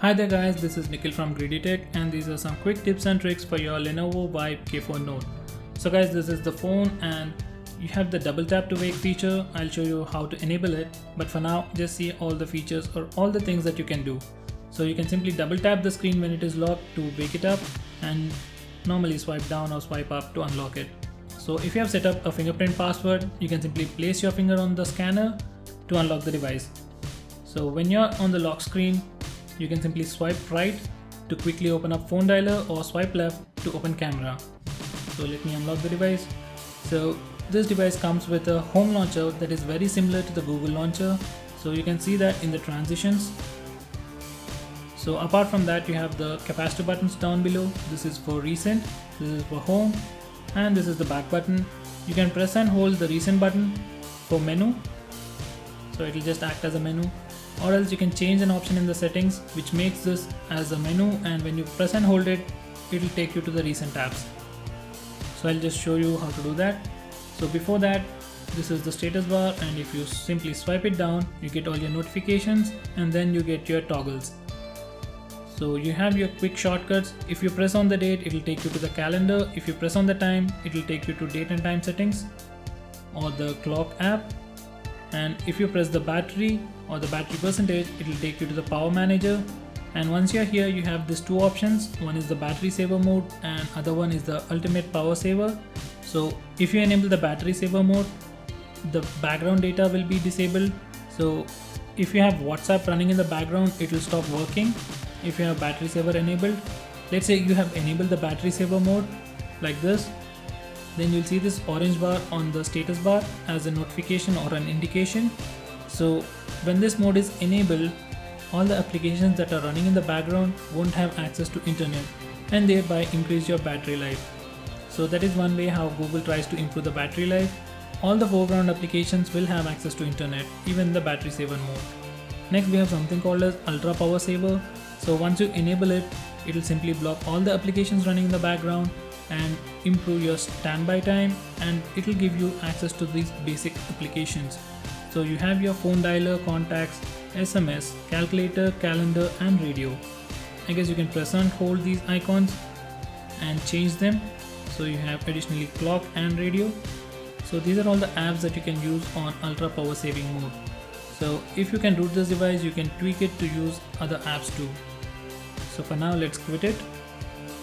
Hi there guys, this is Nikhil from GreedyTech and these are some quick tips and tricks for your Lenovo Vibe K4 Note. So guys, this is the phone and you have the double tap to wake feature. I'll show you how to enable it, but for now just see all the features or all the things that you can do. So you can simply double tap the screen when it is locked to wake it up and normally swipe down or swipe up to unlock it. So if you have set up a fingerprint password, you can simply place your finger on the scanner to unlock the device. So when you're on the lock screen, you can simply swipe right to quickly open up phone dialer or swipe left to open camera. So let me unlock the device. So this device comes with a home launcher that is very similar to the Google launcher. So you can see that in the transitions. So apart from that, you have the capacitor buttons down below. This is for recent, this is for home, and this is the back button. You can press and hold the recent button for menu. So it will just act as a menu. Or else you can change an option in the settings which makes this as a menu, and when you press and hold it, it will take you to the recent tabs. So I'll just show you how to do that. So before that, this is the status bar, and if you simply swipe it down, you get all your notifications and then you get your toggles. So you have your quick shortcuts. If you press on the date, it will take you to the calendar. If you press on the time, it will take you to date and time settings or the clock app. And if you press the battery or the battery percentage, it will take you to the power manager. And once you're here, you have these two options. One is the battery saver mode and other one is the ultimate power saver. So if you enable the battery saver mode, the background data will be disabled. So if you have WhatsApp running in the background, it will stop working. If you have battery saver enabled, let's say you have enabled the battery saver mode like this, then you'll see this orange bar on the status bar as a notification or an indication. So when this mode is enabled, all the applications that are running in the background won't have access to internet and thereby increase your battery life. So that is one way how Google tries to improve the battery life. All the foreground applications will have access to internet, even the battery saver mode. Next we have something called as ultra power saver. So once you enable it, it will simply block all the applications running in the background and improve your standby time, and it will give you access to these basic applications. So you have your phone dialer, contacts, SMS, calculator, calendar and radio. I guess you can press and hold these icons and change them. So you have additionally clock and radio. So these are all the apps that you can use on ultra power saving mode. So if you can root this device, you can tweak it to use other apps too. So for now, let's quit it.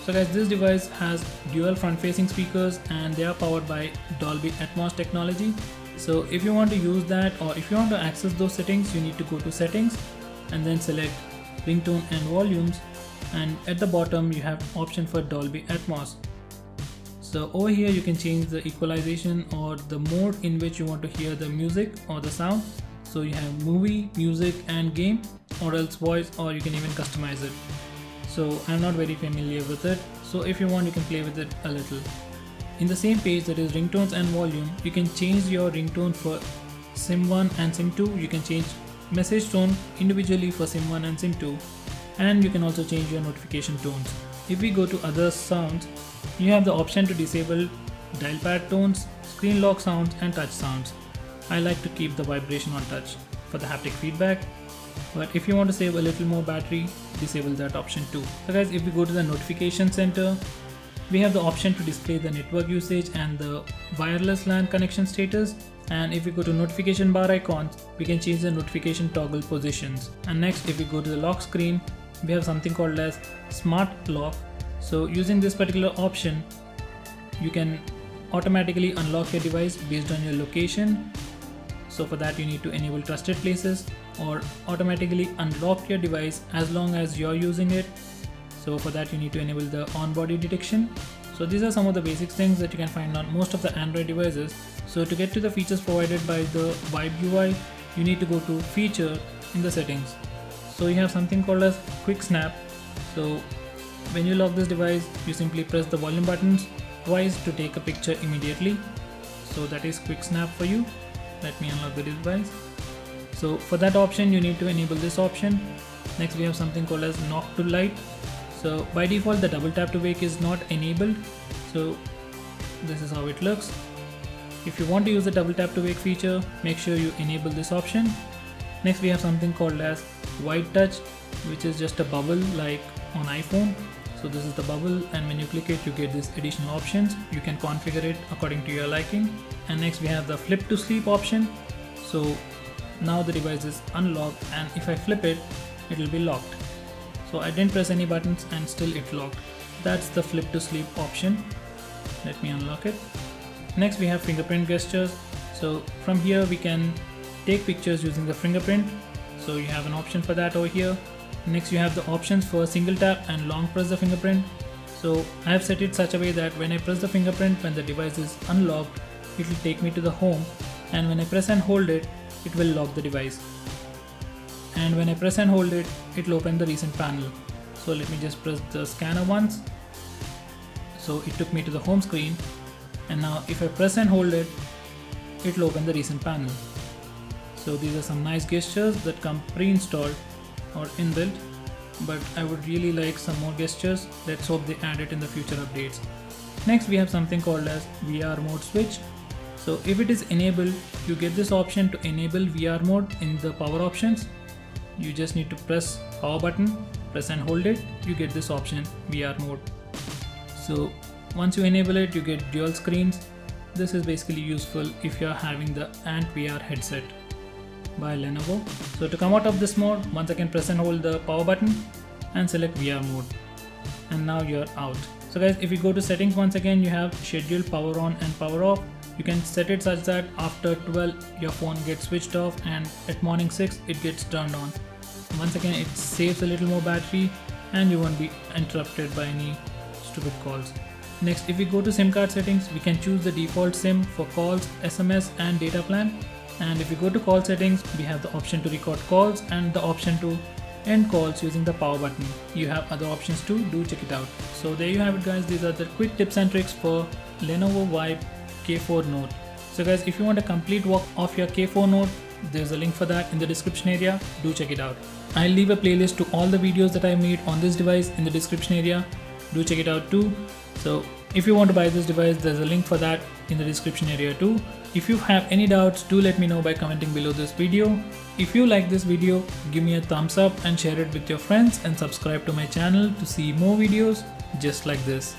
So guys, this device has dual front-facing speakers and they are powered by Dolby Atmos technology. So if you want to use that, or if you want to access those settings, you need to go to settings and then select ringtone and volumes, and at the bottom you have option for Dolby Atmos. So over here you can change the equalization or the mode in which you want to hear the music or the sound. So you have movie, music and game, or else voice, or you can even customize it. So I'm not very familiar with it, so if you want you can play with it a little. In the same page that is ringtones and volume, you can change your ringtone for SIM1 and SIM2, you can change message tone individually for SIM1 and SIM2, and you can also change your notification tones. If we go to other sounds, you have the option to disable dial pad tones, screen lock sounds and touch sounds. I like to keep the vibration on touch for the haptic feedback. But if you want to save a little more battery, disable that option too. So guys, if we go to the notification center, we have the option to display the network usage and the wireless LAN connection status. And if we go to notification bar icons, we can change the notification toggle positions. And next, if we go to the lock screen, we have something called as smart lock. So using this particular option, you can automatically unlock your device based on your location. So for that you need to enable trusted places or automatically unlock your device as long as you're using it. So for that you need to enable the on-body detection. So these are some of the basic things that you can find on most of the Android devices. So to get to the features provided by the Vibe UI, you need to go to feature in the settings. So you have something called as quick snap. So when you lock this device, you simply press the volume buttons twice to take a picture immediately. So that is quick snap for you. Let me unlock the device. So for that option you need to enable this option. Next we have something called as knock to light. So by default the double tap to wake is not enabled. So this is how it looks. If you want to use the double tap to wake feature, make sure you enable this option. Next we have something called as white touch, which is just a bubble like on iPhone. So this is the bubble, and when you click it you get these additional options. You can configure it according to your liking. And next we have the flip to sleep option. So now the device is unlocked, and if I flip it, it will be locked. So I didn't press any buttons and still it locked. That's the flip to sleep option. Let me unlock it. Next we have fingerprint gestures. So from here we can take pictures using the fingerprint. So you have an option for that over here. Next you have the options for single tap and long press the fingerprint. So I have set it such a way that when I press the fingerprint when the device is unlocked, it will take me to the home, and when I press and hold it, it will lock the device. And when I press and hold it, it will open the recent panel. So let me just press the scanner once. So it took me to the home screen, and now if I press and hold it, it will open the recent panel. So these are some nice gestures that come pre-installed or inbuilt, but I would really like some more gestures. Let's hope they add it in the future updates. Next we have something called as VR mode switch. So if it is enabled, you get this option to enable VR mode in the power options. You just need to press power button, press and hold it, you get this option VR mode. So once you enable it, you get dual screens. This is basically useful if you are having the ANT VR headset by Lenovo. So to come out of this mode, once again press and hold the power button and select VR mode, and now you're out. So guys, if you go to settings once again, you have scheduled power on and power off. You can set it such that after 12 your phone gets switched off, and at morning 6 it gets turned on. Once again it saves a little more battery and you won't be interrupted by any stupid calls. Next, if we go to SIM card settings, we can choose the default SIM for calls, SMS and data plan. And if we go to call settings, we have the option to record calls and the option to end calls using the power button. You have other options too, do check it out. So there you have it guys, these are the quick tips and tricks for Lenovo Vibe K4 Note. So guys, if you want a complete walk of your K4 Note, there's a link for that in the description area, do check it out. I'll leave a playlist to all the videos that I made on this device in the description area, do check it out too. So if you want to buy this device, there's a link for that in the description area too. If you have any doubts, do let me know by commenting below this video. If you like this video, give me a thumbs up and share it with your friends, and subscribe to my channel to see more videos just like this.